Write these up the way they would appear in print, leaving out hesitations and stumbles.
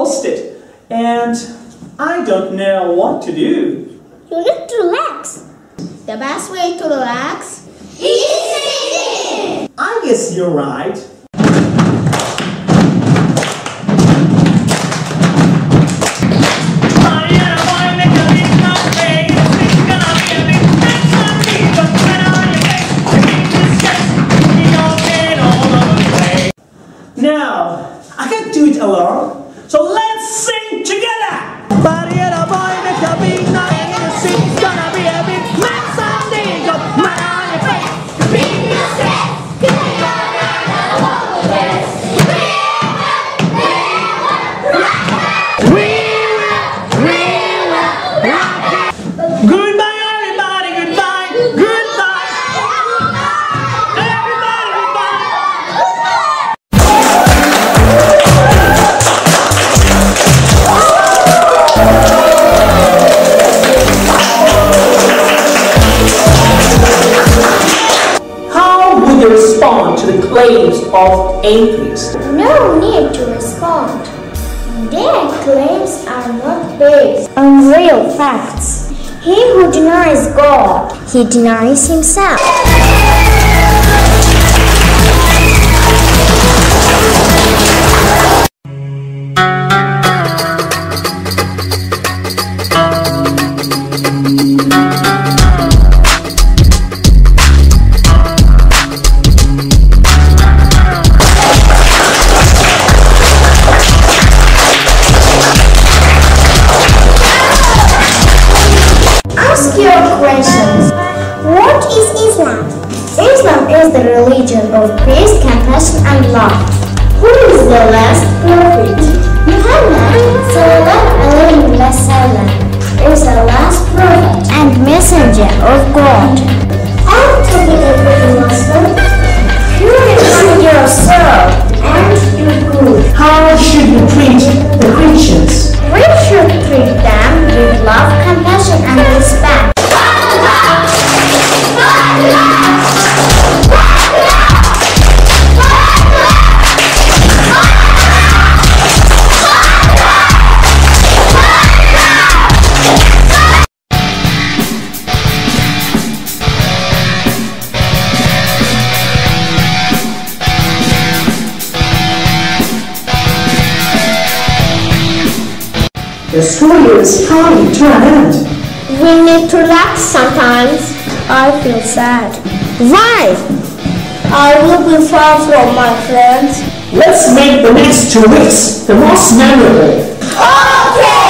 exhausted and I don't know what to do. You need to relax. The best way to relax is eating. I guess you're right. Now, I can't do it alone, so let's sing together! Respond to the claims of atheists. No need to respond. Their claims are not based on real facts. He who denies God, he denies himself. What is Islam? Islam is the religion of peace, compassion and love. Who is the last prophet? Muhammad is the last prophet and messenger of God. And to be a good Muslim, you defend yourself and your good. How should you treat the Christians? We should treat them with love, compassion and respect. The school year is coming to an end. We need to relax sometimes. I feel sad. Why? I will be far from my friends. Let's make the next 2 weeks the most memorable. Okay!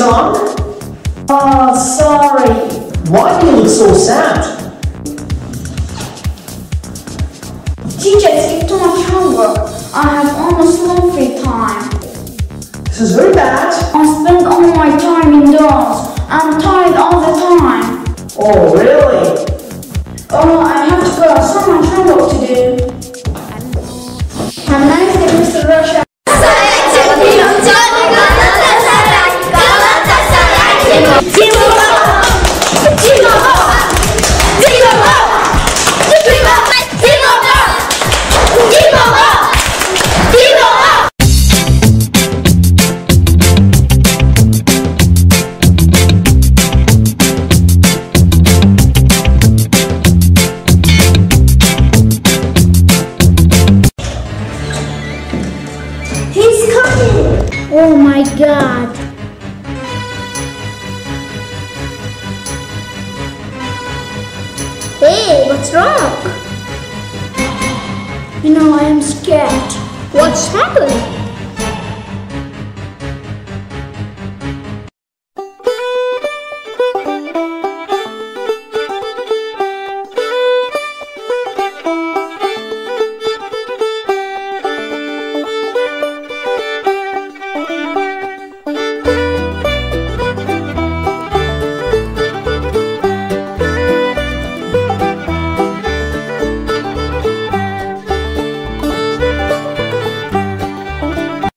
on. Ah, sorry. Why do you look so sad? Teacher, I did too much homework. I have almost no free time. This is very bad. I spend all my time indoors. I'm tired all the time. Oh, really? Oh, I have to go. So much homework to do. Have a nice day, Mr. Russia. Oh my God! Hey, what's wrong? You know, I am scared. What's happened?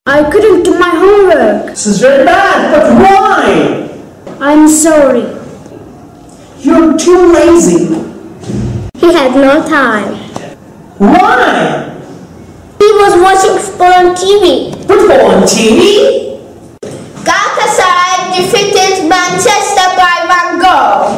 I couldn't do my homework. This is very bad, but why? I'm sorry. You're too lazy. He had no time. Why? He was watching football on TV. Football on TV? Galatasaray defeated Manchester by 1 goal.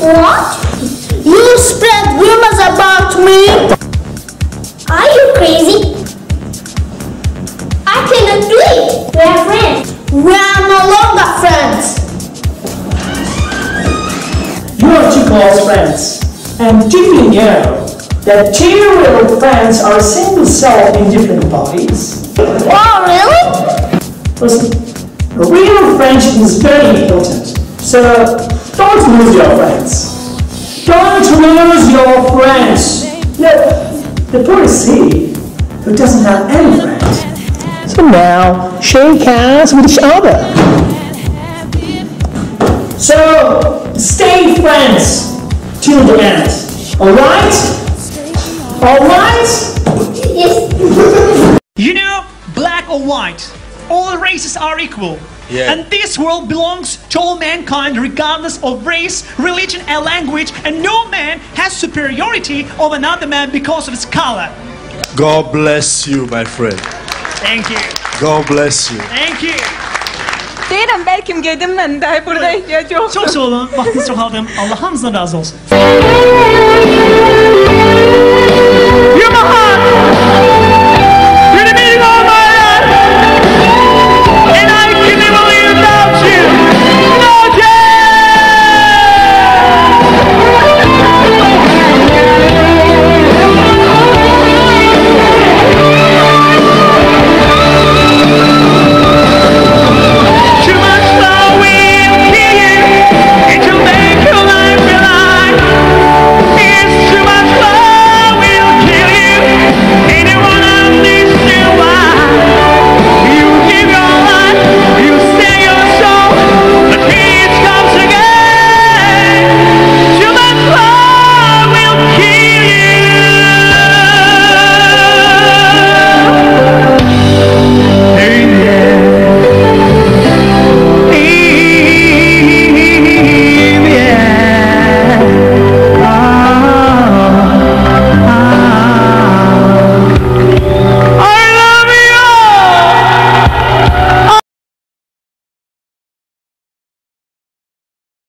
What? You spread rumors about me? Are you crazy? I cannot do it. We are friends. We are no longer friends. close friends. And did you know that two-year-old friends are same cell in different bodies? Wow, really? Listen, a real friendship is very important. So don't lose your friends. Don't lose your friends. Look, the poor C who doesn't have any friends. So now shake hands with each other. So, stay friends till the end. Alright? Alright? Yes. You know, black or white, all races are equal. Yeah. And this world belongs to all mankind regardless of race, religion and language, and no man has superiority over another man because of his color. God bless you, my friend. Thank you. God bless you. Thank you. Değilim, belki geldim ben daha burada ihtiyacı olsun. Çok sağ olun, vaktinizi çok aldım. Allah hamdına razı olsun.